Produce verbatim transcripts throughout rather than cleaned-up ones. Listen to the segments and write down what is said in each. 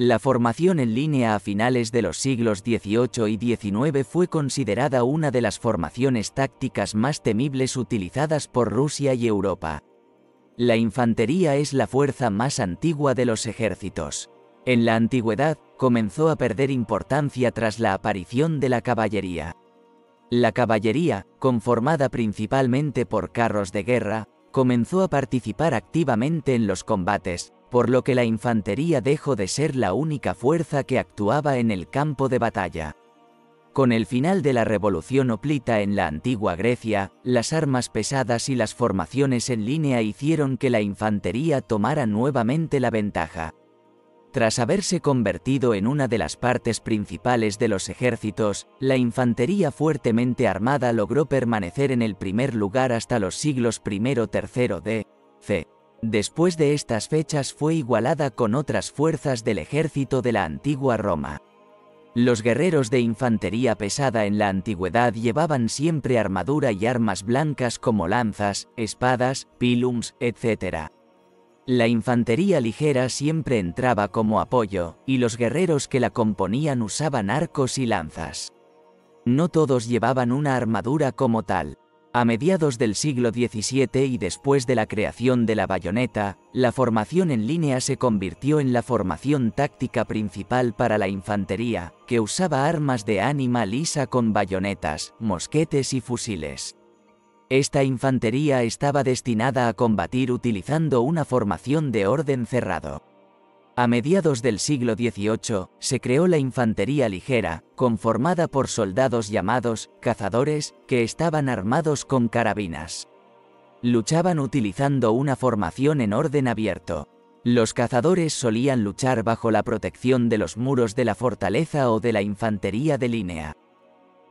La formación en línea a finales de los siglos dieciocho y diecinueve fue considerada una de las formaciones tácticas más temibles utilizadas por Rusia y Europa. La infantería es la fuerza más antigua de los ejércitos. En la antigüedad, comenzó a perder importancia tras la aparición de la caballería. La caballería, conformada principalmente por carros de guerra, comenzó a participar activamente en los combates, por lo que la infantería dejó de ser la única fuerza que actuaba en el campo de batalla. Con el final de la Revolución Hoplita en la antigua Grecia, las armas pesadas y las formaciones en línea hicieron que la infantería tomara nuevamente la ventaja. Tras haberse convertido en una de las partes principales de los ejércitos, la infantería fuertemente armada logró permanecer en el primer lugar hasta los siglos primero tercero de C. Después de estas fechas fue igualada con otras fuerzas del ejército de la antigua Roma. Los guerreros de infantería pesada en la antigüedad llevaban siempre armadura y armas blancas como lanzas, espadas, pilums, etcétera. La infantería ligera siempre entraba como apoyo, y los guerreros que la componían usaban arcos y lanzas. No todos llevaban una armadura como tal. A mediados del siglo diecisiete y después de la creación de la bayoneta, la formación en línea se convirtió en la formación táctica principal para la infantería, que usaba armas de ánima lisa con bayonetas, mosquetes y fusiles. Esta infantería estaba destinada a combatir utilizando una formación de orden cerrado. A mediados del siglo dieciocho, se creó la infantería ligera, conformada por soldados llamados cazadores, que estaban armados con carabinas. Luchaban utilizando una formación en orden abierto. Los cazadores solían luchar bajo la protección de los muros de la fortaleza o de la infantería de línea.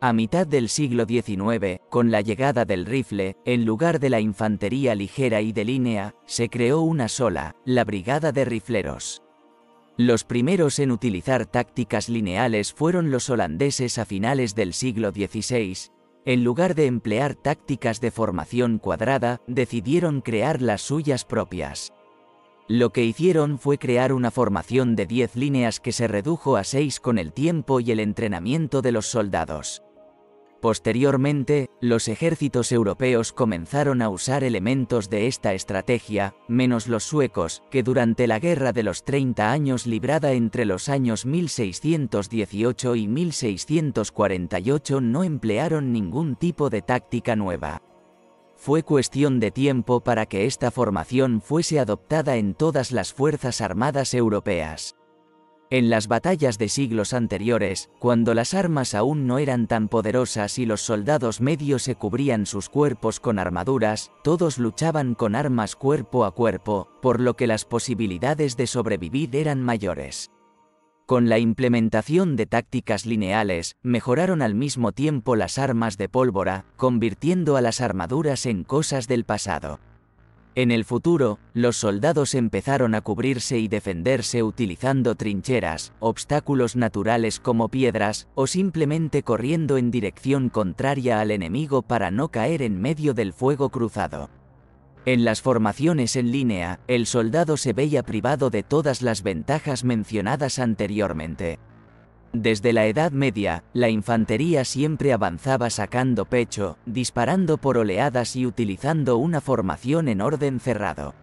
A mitad del siglo diecinueve, con la llegada del rifle, en lugar de la infantería ligera y de línea, se creó una sola, la brigada de rifleros. Los primeros en utilizar tácticas lineales fueron los holandeses a finales del siglo dieciséis. En lugar de emplear tácticas de formación cuadrada, decidieron crear las suyas propias. Lo que hicieron fue crear una formación de diez líneas que se redujo a seis con el tiempo y el entrenamiento de los soldados. Posteriormente, los ejércitos europeos comenzaron a usar elementos de esta estrategia, menos los suecos, que durante la Guerra de los treinta años librada entre los años mil seiscientos dieciocho y mil seiscientos cuarenta y ocho no emplearon ningún tipo de táctica nueva. Fue cuestión de tiempo para que esta formación fuese adoptada en todas las fuerzas armadas europeas. En las batallas de siglos anteriores, cuando las armas aún no eran tan poderosas y los soldados medios se cubrían sus cuerpos con armaduras, todos luchaban con armas cuerpo a cuerpo, por lo que las posibilidades de sobrevivir eran mayores. Con la implementación de tácticas lineales, mejoraron al mismo tiempo las armas de pólvora, convirtiendo a las armaduras en cosas del pasado. En el futuro, los soldados empezaron a cubrirse y defenderse utilizando trincheras, obstáculos naturales como piedras, o simplemente corriendo en dirección contraria al enemigo para no caer en medio del fuego cruzado. En las formaciones en línea, el soldado se veía privado de todas las ventajas mencionadas anteriormente. Desde la Edad Media, la infantería siempre avanzaba sacando pecho, disparando por oleadas y utilizando una formación en orden cerrado.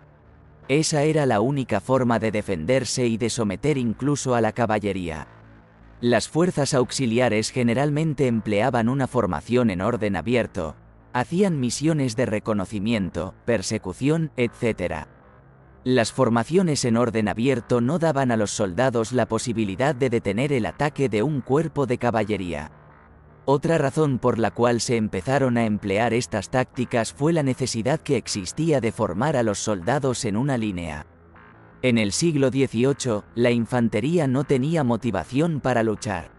Esa era la única forma de defenderse y de someter incluso a la caballería. Las fuerzas auxiliares generalmente empleaban una formación en orden abierto, hacían misiones de reconocimiento, persecución, etcétera. Las formaciones en orden abierto no daban a los soldados la posibilidad de detener el ataque de un cuerpo de caballería. Otra razón por la cual se empezaron a emplear estas tácticas fue la necesidad que existía de formar a los soldados en una línea. En el siglo dieciocho, la infantería no tenía motivación para luchar.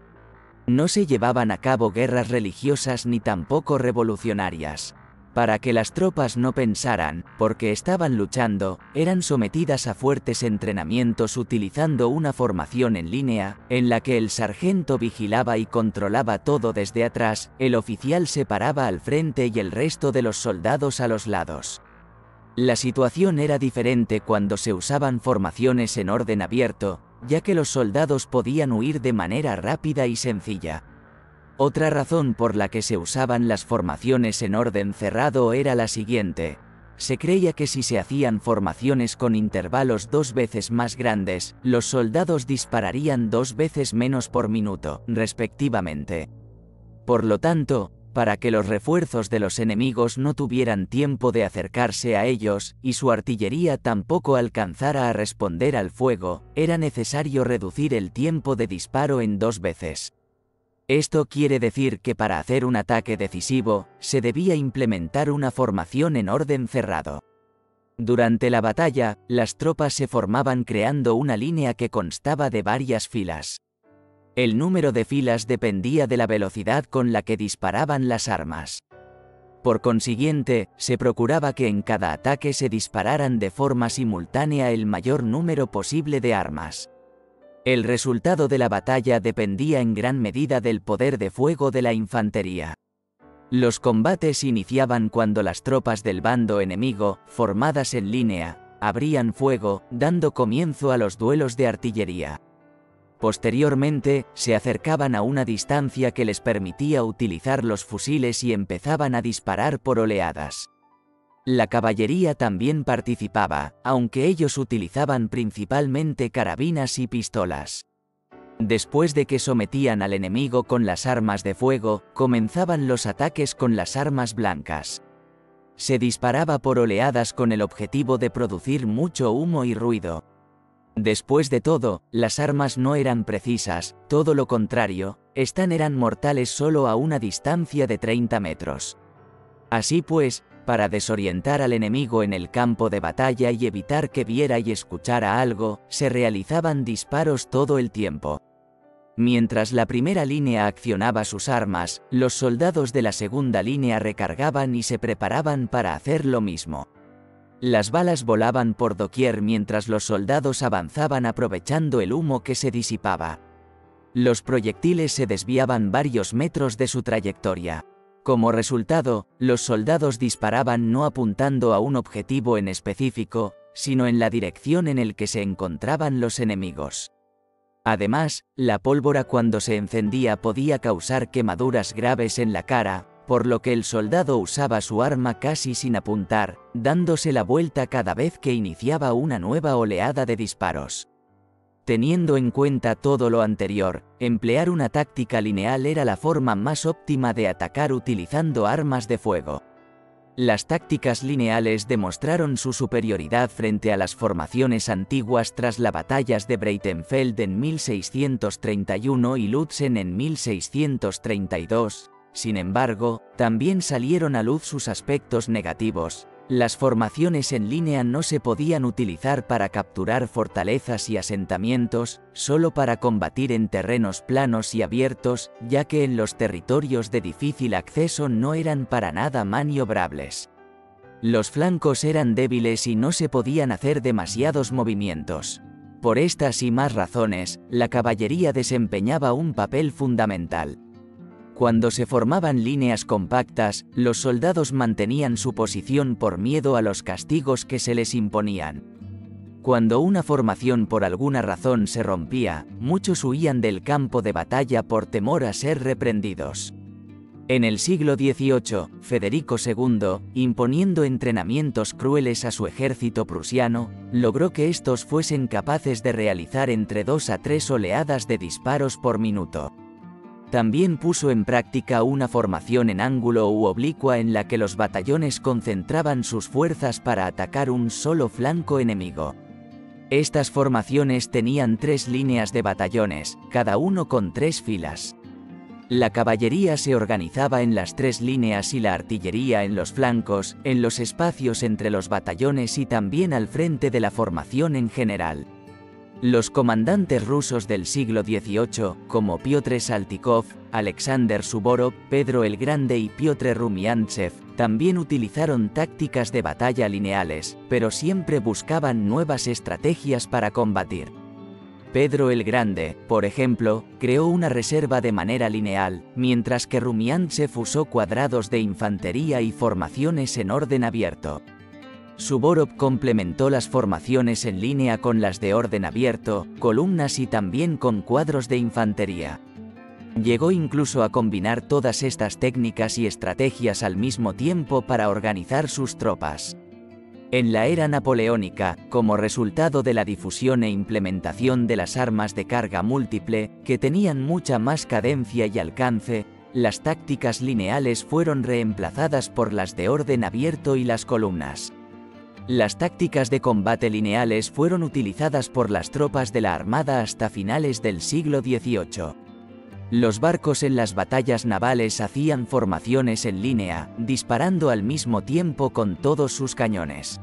No se llevaban a cabo guerras religiosas ni tampoco revolucionarias. Para que las tropas no pensaran, porque estaban luchando, eran sometidas a fuertes entrenamientos utilizando una formación en línea, en la que el sargento vigilaba y controlaba todo desde atrás, el oficial se paraba al frente y el resto de los soldados a los lados. La situación era diferente cuando se usaban formaciones en orden abierto, ya que los soldados podían huir de manera rápida y sencilla. Otra razón por la que se usaban las formaciones en orden cerrado era la siguiente. Se creía que si se hacían formaciones con intervalos dos veces más grandes, los soldados dispararían dos veces menos por minuto, respectivamente. Por lo tanto, para que los refuerzos de los enemigos no tuvieran tiempo de acercarse a ellos, y su artillería tampoco alcanzara a responder al fuego, era necesario reducir el tiempo de disparo en dos veces. Esto quiere decir que para hacer un ataque decisivo, se debía implementar una formación en orden cerrado. Durante la batalla, las tropas se formaban creando una línea que constaba de varias filas. El número de filas dependía de la velocidad con la que disparaban las armas. Por consiguiente, se procuraba que en cada ataque se dispararan de forma simultánea el mayor número posible de armas. El resultado de la batalla dependía en gran medida del poder de fuego de la infantería. Los combates iniciaban cuando las tropas del bando enemigo, formadas en línea, abrían fuego, dando comienzo a los duelos de artillería. Posteriormente, se acercaban a una distancia que les permitía utilizar los fusiles y empezaban a disparar por oleadas. La caballería también participaba, aunque ellos utilizaban principalmente carabinas y pistolas. Después de que sometían al enemigo con las armas de fuego, comenzaban los ataques con las armas blancas. Se disparaba por oleadas con el objetivo de producir mucho humo y ruido. Después de todo, las armas no eran precisas, todo lo contrario, estas eran mortales solo a una distancia de treinta metros. Así pues, para desorientar al enemigo en el campo de batalla y evitar que viera y escuchara algo, se realizaban disparos todo el tiempo. Mientras la primera línea accionaba sus armas, los soldados de la segunda línea recargaban y se preparaban para hacer lo mismo. Las balas volaban por doquier mientras los soldados avanzaban aprovechando el humo que se disipaba. Los proyectiles se desviaban varios metros de su trayectoria. Como resultado, los soldados disparaban no apuntando a un objetivo en específico, sino en la dirección en el que se encontraban los enemigos. Además, la pólvora cuando se encendía podía causar quemaduras graves en la cara, por lo que el soldado usaba su arma casi sin apuntar, dándose la vuelta cada vez que iniciaba una nueva oleada de disparos. Teniendo en cuenta todo lo anterior, emplear una táctica lineal era la forma más óptima de atacar utilizando armas de fuego. Las tácticas lineales demostraron su superioridad frente a las formaciones antiguas tras las batallas de Breitenfeld en mil seiscientos treinta y uno y Lützen en mil seiscientos treinta y dos, Sin embargo, también salieron a luz sus aspectos negativos. Las formaciones en línea no se podían utilizar para capturar fortalezas y asentamientos, solo para combatir en terrenos planos y abiertos, ya que en los territorios de difícil acceso no eran para nada maniobrables. Los flancos eran débiles y no se podían hacer demasiados movimientos. Por estas y más razones, la caballería desempeñaba un papel fundamental. Cuando se formaban líneas compactas, los soldados mantenían su posición por miedo a los castigos que se les imponían. Cuando una formación por alguna razón se rompía, muchos huían del campo de batalla por temor a ser reprendidos. En el siglo dieciocho, Federico segundo, imponiendo entrenamientos crueles a su ejército prusiano, logró que estos fuesen capaces de realizar entre dos a tres oleadas de disparos por minuto. También puso en práctica una formación en ángulo u oblicua en la que los batallones concentraban sus fuerzas para atacar un solo flanco enemigo. Estas formaciones tenían tres líneas de batallones, cada uno con tres filas. La caballería se organizaba en las tres líneas y la artillería en los flancos, en los espacios entre los batallones y también al frente de la formación en general. Los comandantes rusos del siglo dieciocho, como Piotr Saltykov, Alexander Suvorov, Pedro el Grande y Piotr Rumiantsev, también utilizaron tácticas de batalla lineales, pero siempre buscaban nuevas estrategias para combatir. Pedro el Grande, por ejemplo, creó una reserva de manera lineal, mientras que Rumiantsev usó cuadrados de infantería y formaciones en orden abierto. Suvorov complementó las formaciones en línea con las de orden abierto, columnas y también con cuadros de infantería. Llegó incluso a combinar todas estas técnicas y estrategias al mismo tiempo para organizar sus tropas. En la era napoleónica, como resultado de la difusión e implementación de las armas de carga múltiple, que tenían mucha más cadencia y alcance, las tácticas lineales fueron reemplazadas por las de orden abierto y las columnas. Las tácticas de combate lineales fueron utilizadas por las tropas de la Armada hasta finales del siglo dieciocho. Los barcos en las batallas navales hacían formaciones en línea, disparando al mismo tiempo con todos sus cañones.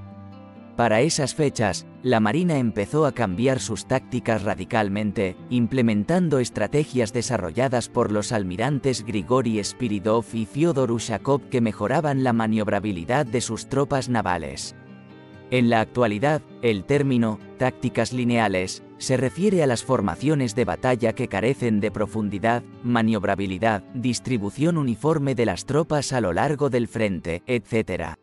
Para esas fechas, la Marina empezó a cambiar sus tácticas radicalmente, implementando estrategias desarrolladas por los almirantes Grigori Spiridov y Fyodor Ushakov que mejoraban la maniobrabilidad de sus tropas navales. En la actualidad, el término «tácticas lineales» se refiere a las formaciones de batalla que carecen de profundidad, maniobrabilidad, distribución uniforme de las tropas a lo largo del frente, etcétera.